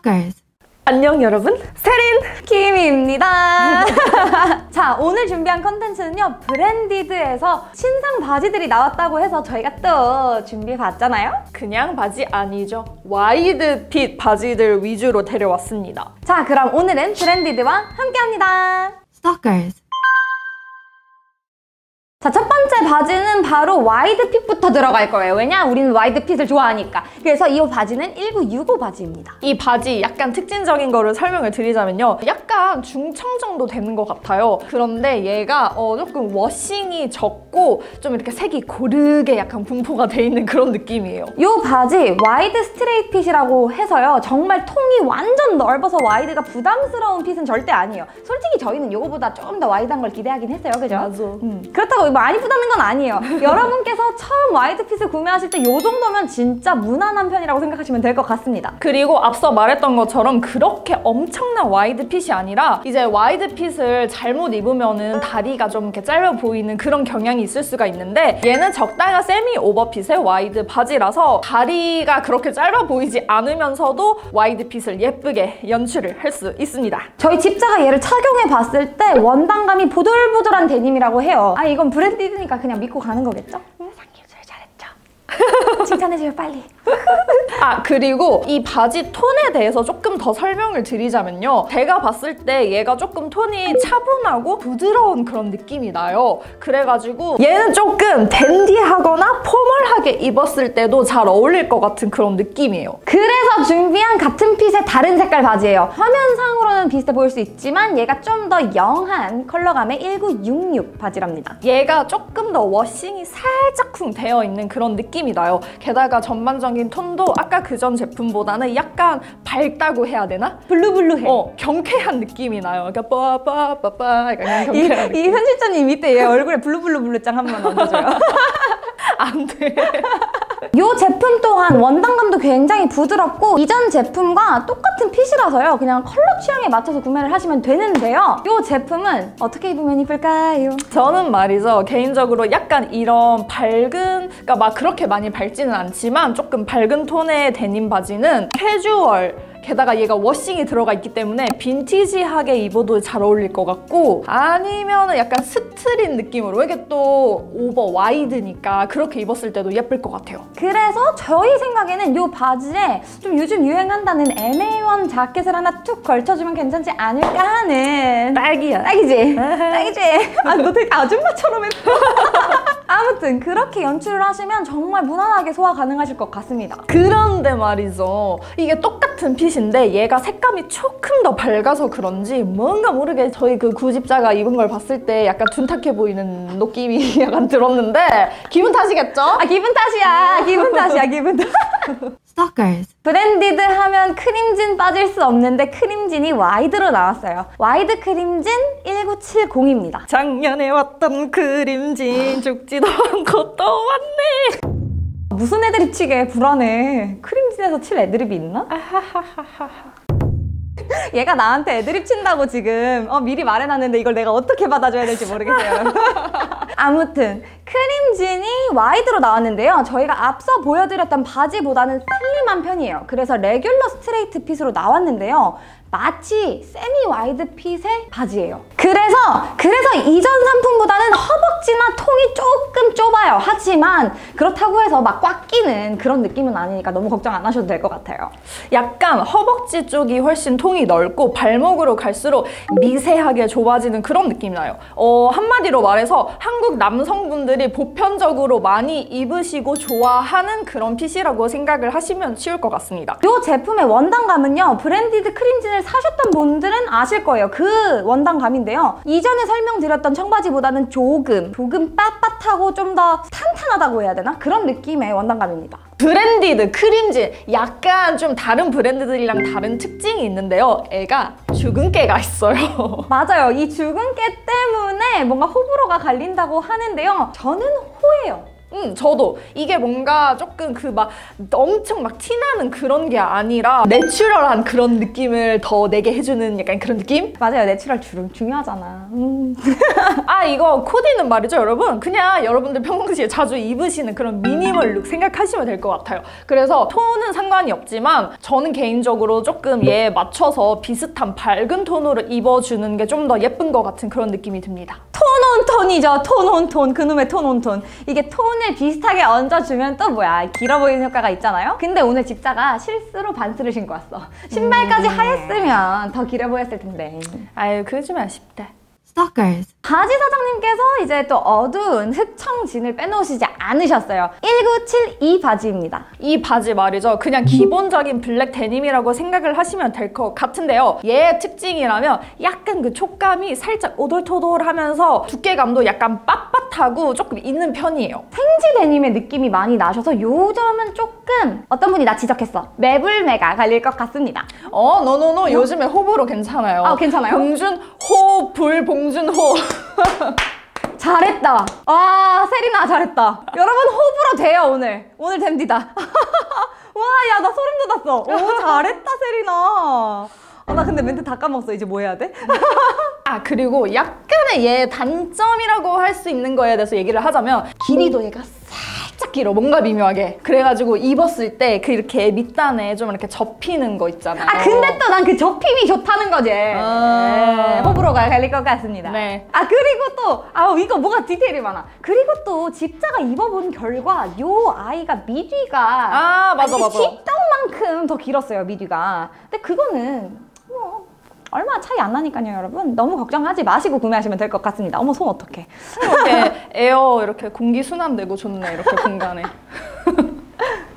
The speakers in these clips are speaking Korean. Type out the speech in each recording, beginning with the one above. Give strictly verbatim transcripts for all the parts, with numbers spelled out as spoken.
Stalkers. 안녕 여러분, 세린 키미입니다. 자, 오늘 준비한 컨텐츠는요, 브랜디드에서 신상 바지들이 나왔다고 해서 저희가 또 준비해봤잖아요. 그냥 바지 아니죠, 와이드핏 바지들 위주로 데려왔습니다. 자, 그럼 오늘은 브랜디드와 함께합니다. Stalkers. 자, 첫 번째 바지는 바로 와이드핏부터 들어갈 거예요. 왜냐? 우리는 와이드핏을 좋아하니까. 그래서 이 바지는 천구백육십오 바지입니다. 이 바지 약간 특징적인 거를 설명을 드리자면요, 약간 중청 정도 되는 것 같아요. 그런데 얘가 어, 조금 워싱이 적고 좀 이렇게 색이 고르게 약간 분포가 돼 있는 그런 느낌이에요. 이 바지 와이드 스트레이트 핏이라고 해서요, 정말 통이 완전 넓어서 와이드가 부담스러운 핏은 절대 아니에요. 솔직히 저희는 이거보다 조금 더 와이드한 걸 기대하긴 했어요. 그죠? 맞아. 음. 그렇다고 많이 부담는 건 아니에요. 여러분께서 처음 와이드핏을 구매하실 때 이 정도면 진짜 무난한 편이라고 생각하시면 될 것 같습니다. 그리고 앞서 말했던 것처럼 그렇게 엄청난 와이드핏이 아니라, 이제 와이드핏을 잘못 입으면은 다리가 좀 이렇게 짧아 보이는 그런 경향이 있을 수가 있는데, 얘는 적당한 세미 오버핏의 와이드 바지라서 다리가 그렇게 짧아 보이지 않으면서도 와이드핏을 예쁘게 연출을 할 수 있습니다. 저희 집자가 얘를 착용해 봤을 때 원단감이 보들보들한 데님이라고 해요. 아, 이건 브랜디드니까 그냥 믿고 가는 거겠죠? 칭찬해줘요, 빨리. 아, 그리고 이 바지 톤에 대해서 조금 더 설명을 드리자면요, 제가 봤을 때 얘가 조금 톤이 차분하고 부드러운 그런 느낌이 나요. 그래가지고 얘는 조금 댄디하거나 포멀하게 입었을 때도 잘 어울릴 것 같은 그런 느낌이에요. 그래서 준비한 같은 핏의 다른 색깔 바지예요. 화면상으로는 비슷해 보일 수 있지만 얘가 좀 더 영한 컬러감의 천구백육십육 바지랍니다. 얘가 조금 더 워싱이 살짝쿵 되어 있는 그런 느낌이 나요. 게다가 전반적인 톤도 아까 그전 제품보다는 약간 밝다고 해야 되나? 블루블루해. 어, 경쾌한 느낌이 나요. 그러니까 빠빠빠빠 약간 경쾌한 느낌. 이, 이 현실자님 밑에 얘 얼굴에 블루블루블루짱 한번 얹어줘요. 안 돼. 이 제품 또한 원단감도 굉장히 부드럽고 이전 제품과 똑같은 핏이라서요, 그냥 컬러 취향에 맞춰서 구매를 하시면 되는데요, 이 제품은 어떻게 입으면 이쁠까요? 저는 말이죠, 개인적으로 약간 이런 밝은, 그러니까 막 그렇게 많이 밝지는 않지만 조금 밝은 톤의 데님 바지는 캐주얼, 게다가 얘가 워싱이 들어가 있기 때문에 빈티지하게 입어도 잘 어울릴 것 같고, 아니면 약간 스트릿 느낌으로, 이게 또 오버 와이드니까 그렇게 입었을 때도 예쁠 것 같아요. 그래서 저희 생각에는 이 바지에 좀 요즘 유행한다는 엠에이원 자켓을 하나 툭 걸쳐주면 괜찮지 않을까 하는. 딸기야. 딸기지? 딸기지? 아, 너 되게 아줌마처럼 했어. 아무튼 그렇게 연출을 하시면 정말 무난하게 소화 가능하실 것 같습니다. 그런데 말이죠, 이게 똑같은 핏인데 얘가 색감이 조금 더 밝아서 그런지 뭔가 모르게 저희 그 구집자가 입은 걸 봤을 때 약간 둔탁해 보이는 느낌이 약간 들었는데, 기분 탓이겠죠? 아, 기분 탓이야. 기분 탓이야. 기분 탓. Stalkers. 브랜디드 하면 크림진 빠질 수 없는데 크림진이 와이드로 나왔어요. 와이드 크림진 천구백칠십입니다. 작년에 왔던 크림진 죽지도 않고 또 왔네. 무슨 애드립 치게, 불안해. 크림진에서 칠 애드립이 있나? 얘가 나한테 애드립 친다고 지금 어, 미리 말해놨는데 이걸 내가 어떻게 받아줘야 될지 모르겠어요. 아무튼 크림진이 와이드로 나왔는데요, 저희가 앞서 보여드렸던 바지보다는 슬림한 편이에요. 그래서 레귤러 스트레이트 핏으로 나왔는데요, 마치 세미 와이드 핏의 바지예요. 그래서 그래서 이전 상품보다는 허벅지나 통이 조금 좁아요. 하지만 그렇다고 해서 막 꽉 끼는 그런 느낌은 아니니까 너무 걱정 안 하셔도 될 것 같아요. 약간 허벅지 쪽이 훨씬 통이 넓고 발목으로 갈수록 미세하게 좁아지는 그런 느낌이 나요. 어, 한마디로 말해서 한국 남성분들이 보편적으로 많이 입으시고 좋아하는 그런 핏이라고 생각을 하시면 쉬울 것 같습니다. 이 제품의 원단감은요, 브랜디드 크림진을 사셨던 분들은 아실 거예요. 그 원단감인데요, 이전에 설명드렸던 청바지보다는 조금 조금 빳빳하고 좀 더 탄탄하다고 해야 되나? 그런 느낌의 원단감입니다. 브랜디드 크림진, 약간 좀 다른 브랜드들이랑 다른 특징이 있는데요, 애가 주근깨가 있어요. 맞아요. 이 주근깨 때문에 뭔가 호불호가 갈린다고 하는데요, 저는 호예요. 음, 저도 이게 뭔가 조금 그 막 엄청 막 티나는 그런 게 아니라 내추럴한 그런 느낌을 더 내게 해주는 약간 그런 느낌? 맞아요. 내추럴 주름 중요하잖아. 음. 아, 이거 코디는 말이죠, 여러분. 그냥 여러분들 평상시에 자주 입으시는 그런 미니멀 룩 생각하시면 될 것 같아요. 그래서 톤은 상관이 없지만 저는 개인적으로 조금 얘에 맞춰서 비슷한 밝은 톤으로 입어주는 게 좀 더 예쁜 것 같은 그런 느낌이 듭니다. 톤 온 톤이죠. 톤 온 톤. 그놈의 톤 온 톤. 이게 톤을 비슷하게 얹어주면 또 뭐야, 길어 보이는 효과가 있잖아요. 근데 오늘 집사가 실수로 반스를 신고 왔어. 신발까지 음... 하였으면 더 길어 보였을 텐데. 아유, 그거 좀 아쉽다. 스토커즈. 바지 사장님께서 이제 또 어두운 흑청진을 빼놓으시지 않으셨어요. 천구백칠십이 바지입니다. 이 바지 말이죠. 그냥 기본적인 블랙 데님이라고 생각을 하시면 될 것 같은데요. 얘의 특징이라면 약간 그 촉감이 살짝 오돌토돌하면서 두께감도 약간 빳빳하고 조금 있는 편이에요. 생지 데님의 느낌이 많이 나셔서 요 점은 조금 어떤 분이 나 지적했어. 매불매가 갈릴 것 같습니다. 어, 노노노. 어? 요즘에 호불호 괜찮아요. 아, 괜찮아요? 봉준호, 불봉준호. 잘했다. 와, 세리나 잘했다. 여러분, 호불호 돼요. 오늘 오늘 됩니다. 와, 야, 나 소름 돋았어. 오, 잘했다, 세리나. 아, 나 근데 멘트 다 까먹었어. 이제 뭐 해야 돼? 아, 그리고 약간의 얘 단점이라고 할 수 있는 거에 대해서 얘기를 하자면 길이도 얘가 살짝 길어. 뭔가 미묘하게. 그래가지고 입었을 때 그 이렇게 밑단에 좀 이렇게 접히는 거 있잖아요. 아, 근데 또 난 그 접힘이 좋다는 거지. 아... 네, 호불호가 갈릴 것 같습니다. 네. 아, 그리고 또 아, 이거 뭐가 디테일이 많아. 그리고 또 집자가 입어본 결과 요 아이가 미디가 아, 맞아, 맞아. 뒷땅만큼 더 길었어요, 미디가. 근데 그거는 뭐 얼마 차이 안 나니까요, 여러분. 너무 걱정하지 마시고 구매하시면 될 것 같습니다. 어머, 손 어떡해. 이렇게 에어 이렇게 공기 순환되고 좋네, 이렇게 공간에.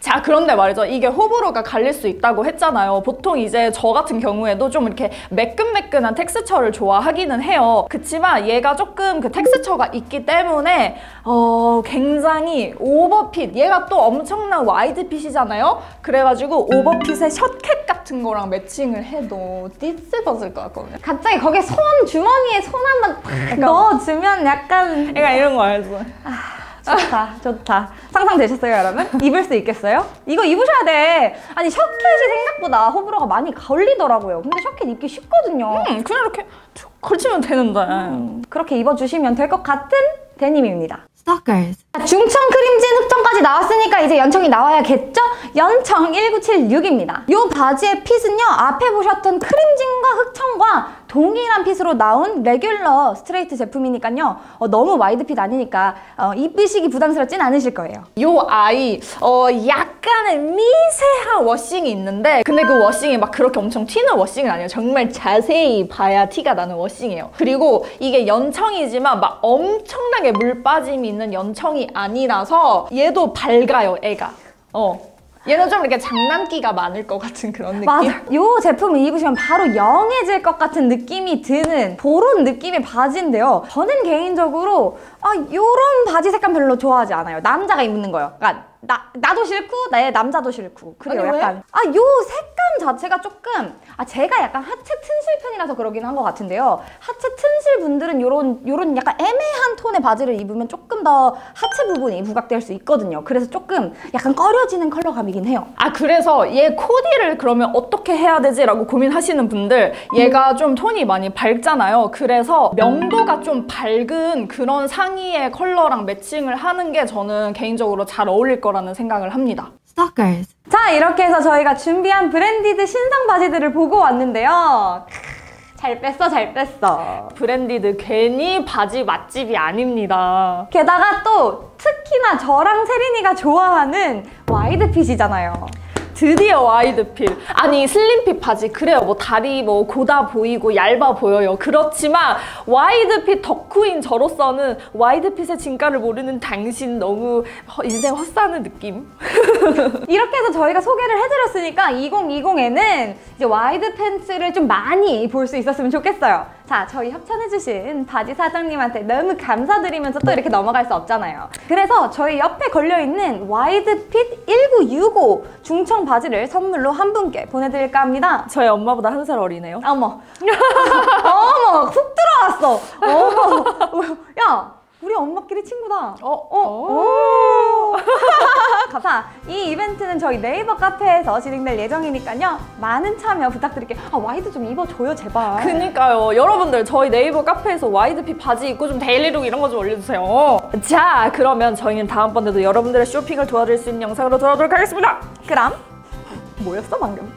자, 그런데 말이죠. 이게 호불호가 갈릴 수 있다고 했잖아요. 보통 이제 저 같은 경우에도 좀 이렇게 매끈매끈한 텍스처를 좋아하기는 해요. 그치만 얘가 조금 그 텍스처가 있기 때문에 어, 굉장히 오버핏. 얘가 또 엄청난 와이드핏이잖아요. 그래가지고 오버핏의 셔캣 같은 거랑 매칭을 해도 띠쓰러질 것 같거든요. 갑자기 거기에 손, 주머니에 손 한번 팍 넣어주면 약간 애가 이런 거 알죠? 아... 좋다, 좋다. 상상되셨어요, 여러분? 입을 수 있겠어요? 이거 입으셔야 돼. 아니, 셔켓이 생각보다 호불호가 많이 걸리더라고요. 근데 셔켓 입기 쉽거든요. 음, 그냥 이렇게 걸치면 되는데. 음, 그렇게 입어주시면 될 것 같은 데님입니다. 스토커즈. 중청 크림진 흑청까지 나왔으니까 이제 연청이 나와야겠죠? 연청 천구백칠십육입니다. 이 바지의 핏은요, 앞에 보셨던 크림진과 흑청과 동일한 핏으로 나온 레귤러 스트레이트 제품이니까요. 어, 너무 와이드 핏 아니니까 어, 입으시기 부담스럽진 않으실 거예요. 요 아이 어, 약간의 미세한 워싱이 있는데 근데 그 워싱이 막 그렇게 엄청 튀는 워싱은 아니에요. 정말 자세히 봐야 티가 나는 워싱이에요. 그리고 이게 연청이지만 막 엄청나게 물 빠짐이 있는 연청이 아니라서 얘도 밝아요, 애가. 어. 얘는 좀 이렇게 장난기가 많을 것 같은 그런 느낌? 맞아. 요 제품을 입으시면 바로 영해질 것 같은 느낌이 드는 그런 느낌의 바지인데요. 저는 개인적으로 아, 요런 바지 색감 별로 좋아하지 않아요. 남자가 입는 거요. 그러니까 나, 나도 싫고 내 남자도 싫고. 그리고 아니, 약간 아, 요 색감 자체가 조금 아, 제가 약간 하체 튼실 편이라서 그러긴 한 것 같은데요. 하체 튼실 분들은 요런 요런 약간 애매한 톤의 바지를 입으면 조금 더 하체 부분이 부각될 수 있거든요. 그래서 조금 약간 꺼려지는 컬러감이긴 해요. 아, 그래서 얘 코디를 그러면 어떻게 해야 되지? 라고 고민하시는 분들, 얘가 좀 톤이 많이 밝잖아요. 그래서 명도가 좀 밝은 그런 상의의 컬러랑 매칭을 하는 게 저는 개인적으로 잘 어울릴 것 라는 생각을 합니다. 스토커즈. 자, 이렇게 해서 저희가 준비한 브랜디드 신상 바지들을 보고 왔는데요. 잘 뺐어, 잘 뺐어. 브랜디드 괜히 바지 맛집이 아닙니다. 게다가 또 특히나 저랑 세린이가 좋아하는 와이드핏이잖아요. 드디어 와이드핏. 아니, 슬림핏 바지 그래요. 뭐 다리 뭐 고다 보이고 얇아 보여요. 그렇지만 와이드핏 덕후인 저로서는 와이드핏의 진가를 모르는 당신 너무 인생 헛사는 느낌? 이렇게 해서 저희가 소개를 해드렸으니까 이천이십에는 이제 와이드 팬츠를 좀 많이 볼 수 있었으면 좋겠어요. 자, 저희 협찬해주신 바지 사장님한테 너무 감사드리면서 또 이렇게 넘어갈 수 없잖아요. 그래서 저희 옆에 걸려있는 와이드핏 천구백육십오 중청 바지를 선물로 한 분께 보내드릴까 합니다. 저희 엄마보다 한 살 어리네요. 어머. 어머, 훅 들어왔어. 어머. 야, 우리 엄마끼리 친구다. 어? 어? 오! 감사. 이 이벤트는 저희 네이버 카페에서 진행될 예정이니까요. 많은 참여 부탁드릴게요. 아, 와이드 좀 입어줘요, 제발. 그니까요. 여러분들, 저희 네이버 카페에서 와이드핏 바지 입고 좀 데일리룩 이런 거 좀 올려주세요. 자, 그러면 저희는 다음번에도 여러분들의 쇼핑을 도와드릴 수 있는 영상으로 돌아오도록 하겠습니다. 그럼, 뭐였어, 방금?